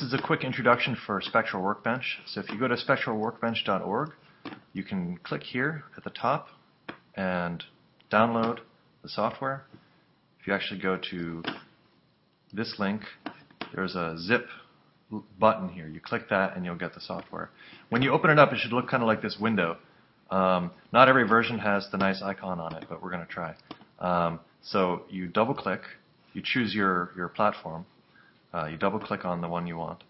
This is a quick introduction for Spectral Workbench. So if you go to SpectralWorkbench.org, you can click here at the top and download the software. If you actually go to this link, there's a zip button here. You click that and you'll get the software. When you open it up, it should look kind of like this window. Not every version has the nice icon on it, but we're going to try. So you double click, you choose your platform, you double click on the one you want.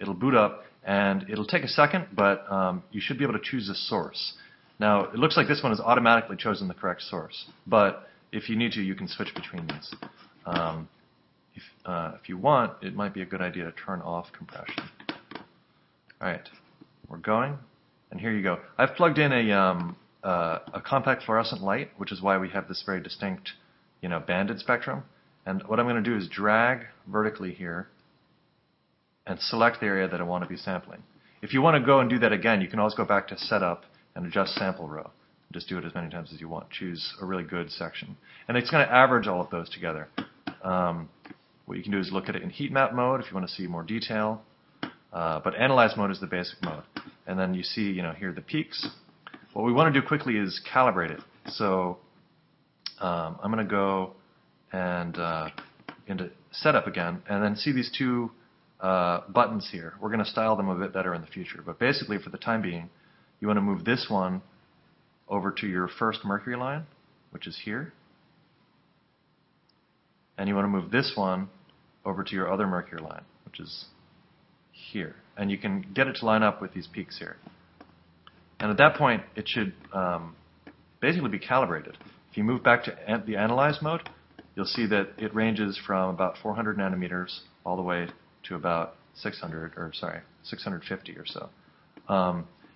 It'll boot up and it'll take a second, but you should be able to choose a source. Now it looks like this one has automatically chosen the correct source, but if you need to, you can switch between these. If you want, it might be a good idea to turn off compression. Alright, we're going, and here you go. I've plugged in a compact fluorescent light, which is why we have this very distinct, banded spectrum. And what I'm going to do is drag vertically here and select the area that I want to be sampling. If you want to go and do that again, you can always go back to Setup and adjust Sample Row. Just do it as many times as you want. Choose a really good section. And it's going to average all of those together. What you can do is look at it in heat map mode if you want to see more detail. But analyze mode is the basic mode. And then you see, here are the peaks. What we want to do quickly is calibrate it. So I'm going to go and into Setup again, and then see these two buttons here. We're going to style them a bit better in the future. But basically, for the time being, you want to move this one over to your first mercury line, which is here. And you want to move this one over to your other mercury line, which is here. And you can get it to line up with these peaks here. And at that point, it should basically be calibrated. If you move back to the Analyze mode, you'll see that it ranges from about 400 nanometers all the way to about 650 or so.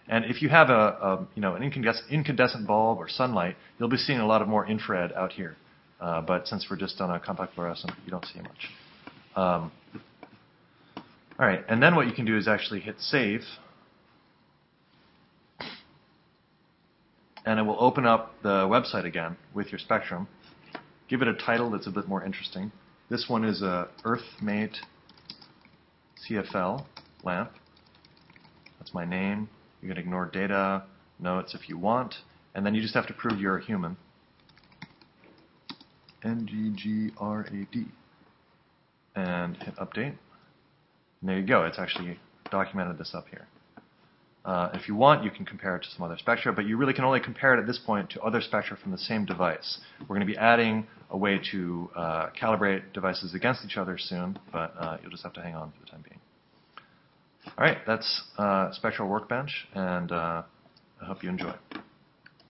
And if you have an incandescent bulb or sunlight, you'll be seeing a lot of more infrared out here. But since we're just on a compact fluorescent, you don't see much. All right, and then what you can do is actually hit Save. And it will open up the website again with your spectrum. Give it a title that's a bit more interesting. This one is a Earthmate CFL lamp. That's my name. You can ignore data, notes if you want, and then you just have to prove you're a human. NGGRAD. And hit Update. And there you go. It's actually documented this up here. If you want, you can compare it to some other spectra, but you really can only compare it at this point to other spectra from the same device. We're going to be adding a way to calibrate devices against each other soon, but you'll just have to hang on for the time being. All right, that's Spectral Workbench, and I hope you enjoy.